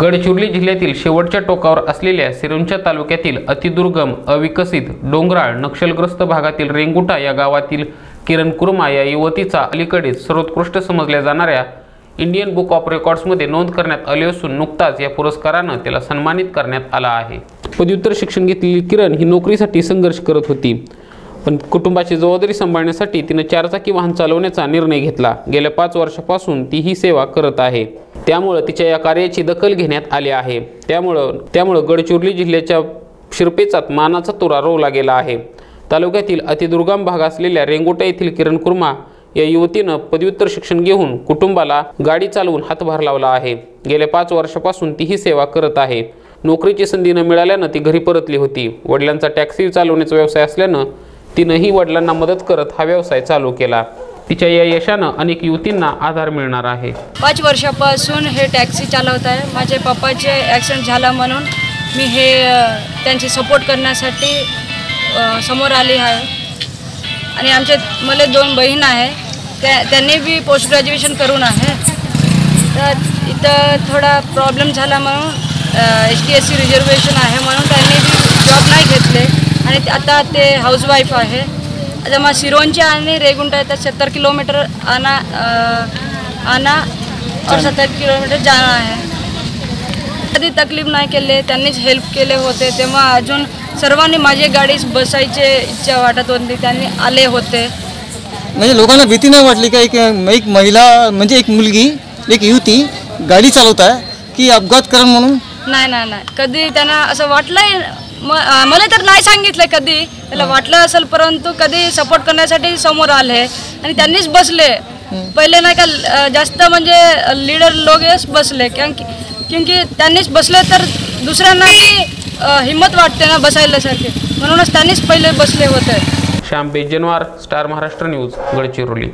गडचिरोली जिल्ह्यातील शेवटच्या टोकावर असलेल्या सिरोंचा तालुक्यातील अतिदुर्गम अविकसित डोंगराळ नक्षलग्रस्त भागातील रेंगुटा या गावातील किरण कुर्मा या युवतीचा अलीकडेच सर्वोत्कृष्ट समजल्या जाणाऱ्या इंडियन बुक ऑफ रेकॉर्ड्समध्ये नोंद करण्यात आली असून नुकताच या पुरस्काराने त्याला सन्मानित करण्यात आला आहे। पदव्युत्तर शिक्षण घेतलेली किरण ही नोकरीसाठी संघर्ष करत होती, पण कुटुंबाची जबाबदारी सांभाळण्यासाठी तिने चारचाकी वाहन चालवण्याचा निर्णय घेतला। गेल्या 5 वर्षापासून ती ही सेवा करत आहे, त्यामुळे तिच्या या कार्याची दखल घेण्यात आली आहे। त्यामुळे गडचिरोली जिल्ह्याच्या शिरपेचात मानाचा तुरा रोवला गेला आहे। तालुक्यातील अतिदुर्गम भाग असलेल्या रेंगुटा येथील किरण कुर्मा या युवतीने पदव्युत्तर शिक्षण घेऊन कुटुंबाला गाडी चालवून हातभार लावला आहे। गेल्या 5 वर्षापासून ती ही सेवा करत आहे। नोकरीची संधी न मिळाल्याने ती घरी परतली होती। वडिलांचा टॅक्सी चालवण्याचा व्यवसाय असल्याने तिनेही वडिलांना मदत करत हा व्यवसाय चालू केला। तिच्या या यशाने अनेक युवतींना आधार मिळणार आहे। 5 वर्षापासून हे टॅक्सी चालवत आहे। माझे पप्पाचे ॲक्सिडेंट झाला म्हणून मी हे त्यांची सपोर्ट करण्यासाठी समोर आली आहे। आणि आमचे मला 2 बहीण आहे, त्यांनी बी पोस्ट ग्रॅज्युएशन करून आहे। तर इथं थोडा प्रॉब्लेम झाला म्हणून HTSC रिझर्वेशन आहे म्हणून त्यांनी बी जॉब नाही घेतले आणि आता ते हाऊसवाईफ आहे। आता मग सिरोंचा आणि रेगुंटा तर 70 किलोमीटर आना और 70 किलोमीटर जाना आहे। कधी तकलीफ नाही केले, त्यांनीच हेल्प केले होते। तेव्हा अजून सर्वांनी माझी गाडी बसायचे इच्छा वाटत होती, त्यांनी आले होते। म्हणजे लोकांना भीती नाही वाटली का? एक महिला म्हणजे एक मुलगी एक युवती गाडी चालवत आहे की अपघात करण म्हणून? नाही नाही नाही, कधी त्यांना असं वाटलंय मला तर नाही सांगितलं। कधी त्याला वाटलं असेल, परंतु कधी सपोर्ट करण्यासाठी समोर आले आणि त्यांनीच बसले। पहिले नाही का जास्त म्हणजे लीडर लोकच बसले, क्योंकि त्यांनीच बसले तर दुसऱ्यांनाही हिम्मत वाटते ना बसायलासारखे, म्हणूनच त्यांनीच पहिले बसले होते। Shyam Bejanwar, star Maharashtra news, Gadchiroli.